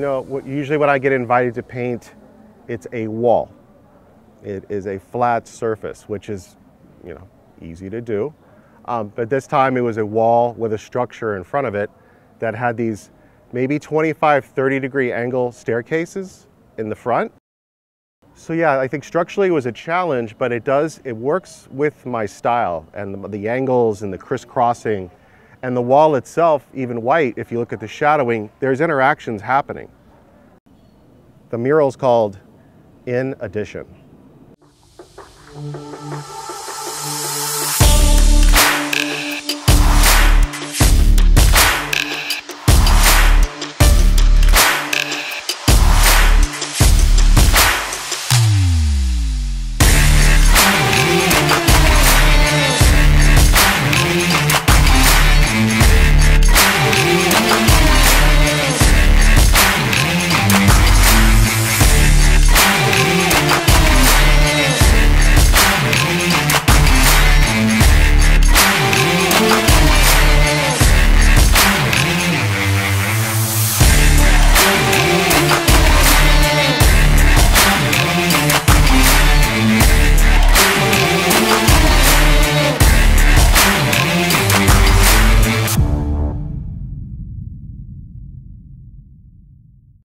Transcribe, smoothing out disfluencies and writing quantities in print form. you know, usually when I get invited to paint, it's a wall. It is a flat surface, which is, you know, easy to do. But this time it was a wall with a structure in front of it that had these maybe 25-30 degree angle staircases in the front. So yeah, I think structurally it was a challenge, but it works with my style and the angles and the crisscrossing. And the wall itself, even white, if you look at the shadowing, there's interactions happening. The mural's called In Addition.